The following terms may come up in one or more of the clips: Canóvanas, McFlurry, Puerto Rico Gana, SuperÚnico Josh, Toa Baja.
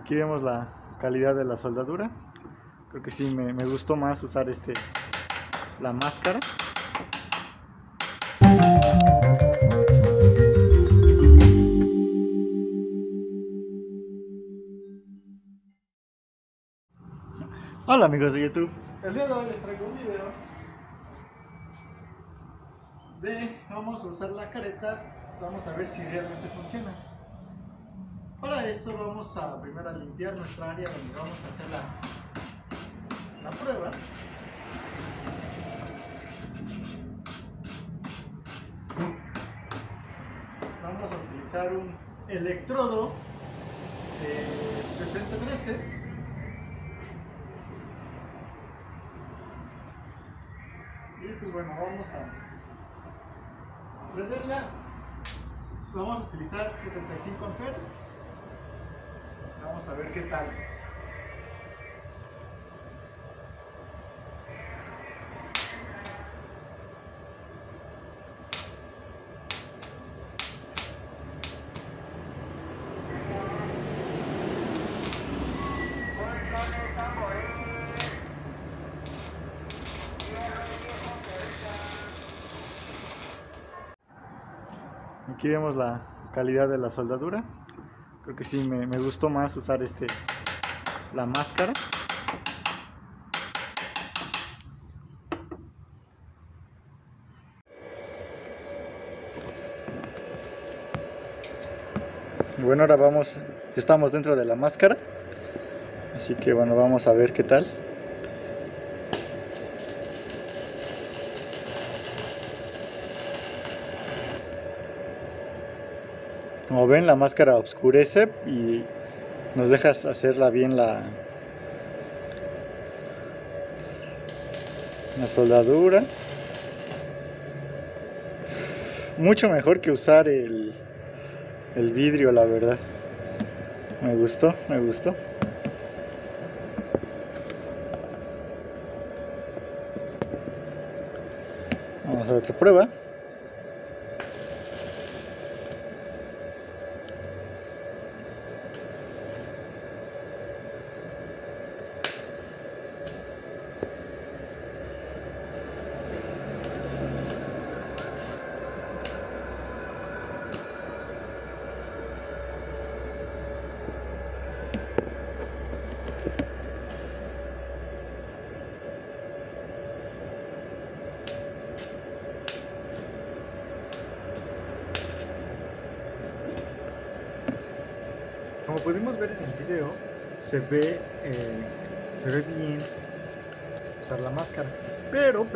Aquí vemos la calidad de la soldadura. Creo que sí me gustó más usar la máscara. Hola amigos de YouTube, el día de hoy les traigo un video de vamos a usar la careta, vamos a ver si realmente funciona. Para esto vamos a primero limpiar nuestra área donde vamos a hacer la prueba. Vamos a utilizar un electrodo de 6013. Y pues bueno, vamos a prenderla. Vamos a utilizar 75 amperes. Vamos a ver qué tal. Aquí vemos la calidad de la soldadura. Creo que sí me gustó más usar la máscara. Bueno, ahora estamos dentro de la máscara, así que bueno, vamos a ver qué tal. Como ven, la máscara oscurece y nos deja hacerla bien la soldadura. Mucho mejor que usar el vidrio, la verdad. Me gustó. Vamos a hacer otra prueba. Como pudimos ver en el video, se ve bien usar la máscara, pero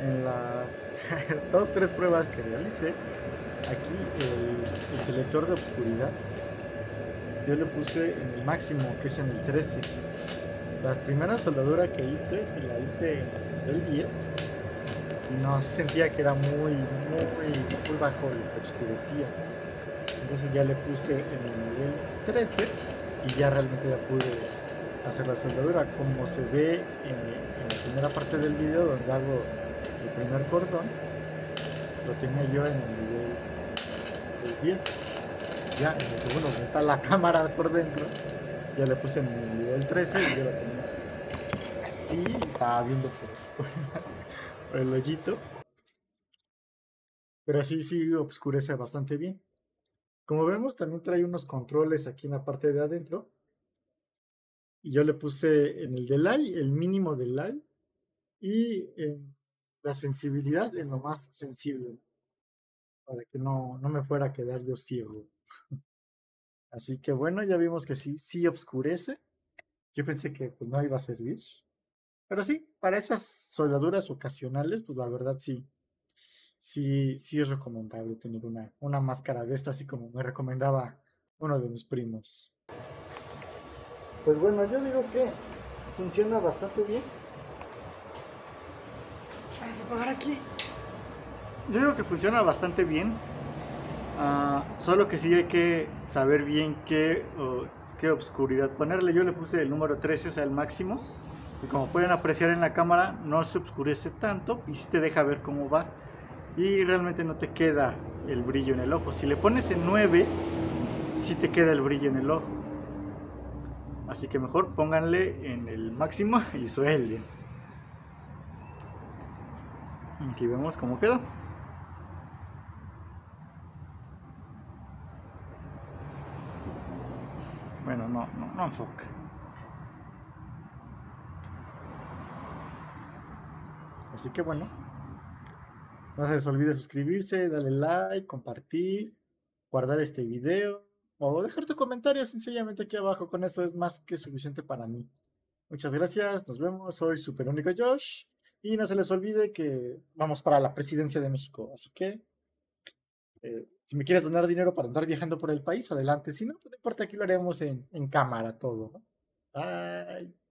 en las 2 o 3 pruebas que realicé, aquí el selector de oscuridad yo le puse en el máximo, que es en el 13. La primera soldadura que hice, se la hice en el 10 y no sentía que era muy bajo lo que oscurecía. Entonces ya le puse en el nivel 13 y ya realmente ya pude hacer la soldadura. Como se ve en la primera parte del video donde hago el primer cordón, lo tenía yo en el nivel 10. Ya en el segundo, donde está la cámara por dentro, ya le puse en el nivel 13 y yo lo tenía así, estaba viendo por el hoyito. Pero sí oscurece bastante bien. Como vemos, también trae unos controles aquí en la parte de adentro. Y yo le puse en el delay, el mínimo delay. Y la sensibilidad en lo más sensible. Para que no me fuera a quedar yo ciego. Así que bueno, ya vimos que sí oscurece. Yo pensé que pues, no iba a servir. Pero sí, para esas soldaduras ocasionales, pues la verdad sí. Sí es recomendable tener una máscara de esta, así como me recomendaba uno de mis primos. Pues bueno, yo digo que funciona bastante bien. Vamos a apagar aquí. Yo digo que funciona bastante bien. Solo que sí hay que saber bien qué oscuridad ponerle. Yo le puse el número 13, o sea el máximo. Y como pueden apreciar en la cámara, no se oscurece tanto y sí te deja ver cómo va. Y realmente no te queda el brillo en el ojo. Si le pones en 9, sí te queda el brillo en el ojo. Así que mejor pónganle en el máximo y suelden. Aquí vemos cómo quedó. Bueno, no enfoca. Así que bueno, no se les olvide suscribirse, darle like, compartir, guardar este video o dejar tu comentario sencillamente aquí abajo. Con eso es más que suficiente para mí. Muchas gracias, nos vemos. Soy SuperÚnico Josh y no se les olvide que vamos para la presidencia de México. Así que si me quieres donar dinero para andar viajando por el país, adelante. Si no, no importa, aquí lo haremos en cámara todo, ¿no? Bye.